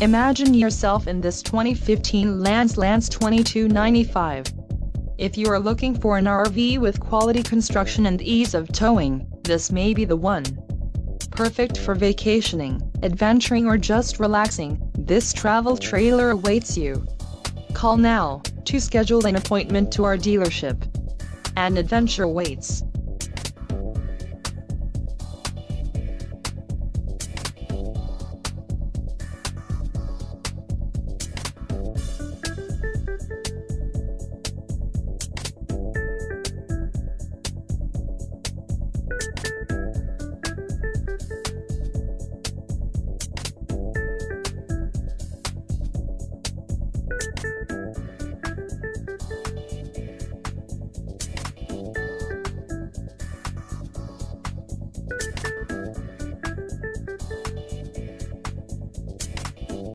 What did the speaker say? Imagine yourself in this 2015 Lance 2295. If you are looking for an RV with quality construction and ease of towing, this may be the one. Perfect for vacationing, adventuring, or just relaxing, this travel trailer awaits you. Call now to schedule an appointment to our dealership. An adventure waits.